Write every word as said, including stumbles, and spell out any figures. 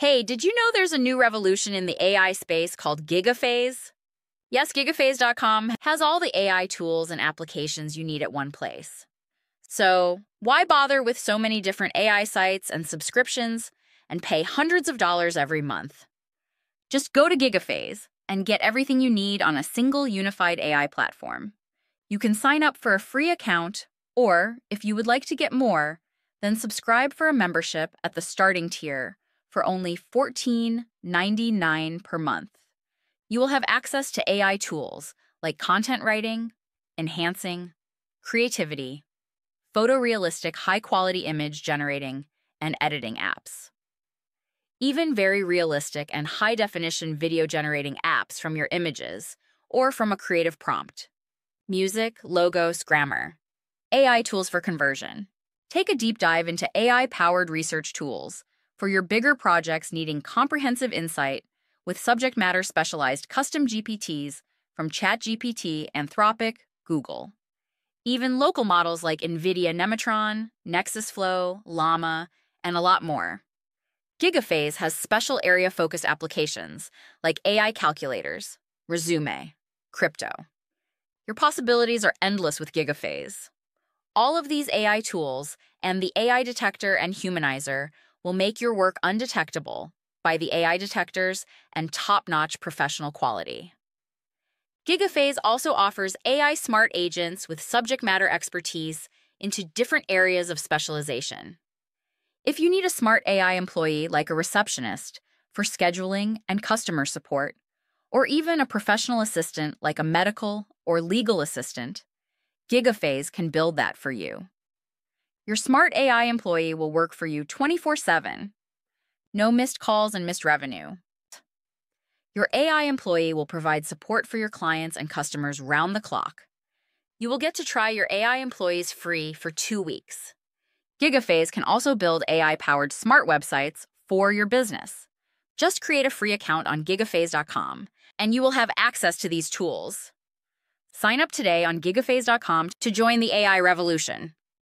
Hey, did you know there's a new revolution in the A I space called GigaFaze? Yes, GigaFaze dot com has all the A I tools and applications you need at one place. So why bother with so many different A I sites and subscriptions and pay hundreds of dollars every month? Just go to GigaFaze and get everything you need on a single unified A I platform. You can sign up for a free account, or if you would like to get more, then subscribe for a membership at the starting tier for only fourteen ninety-nine per month. You will have access to A I tools like content writing, enhancing, creativity, photorealistic high-quality image generating, and editing apps. Even very realistic and high-definition video generating apps from your images or from a creative prompt. Music, logos, grammar. A I tools for conversion. Take a deep dive into A I-powered research tools for your bigger projects needing comprehensive insight with subject matter specialized custom G P Ts from ChatGPT, Anthropic, Google. Even local models like NVIDIA Nemotron, Nexus Flow, Llama, and a lot more. GigaFaze has special area-focused applications like A I calculators, resume, crypto. Your possibilities are endless with GigaFaze. All of these A I tools and the A I detector and humanizer will make your work undetectable by the A I detectors and top-notch professional quality. GigaFaze also offers A I smart agents with subject matter expertise into different areas of specialization. If you need a smart A I employee like a receptionist for scheduling and customer support, or even a professional assistant like a medical or legal assistant, GigaFaze can build that for you. Your smart A I employee will work for you twenty-four seven. No missed calls and missed revenue. Your A I employee will provide support for your clients and customers round the clock. You will get to try your A I employees free for two weeks. GigaFaze can also build A I-powered smart websites for your business. Just create a free account on gigafaze dot com, and you will have access to these tools. Sign up today on gigafaze dot com to join the A I revolution.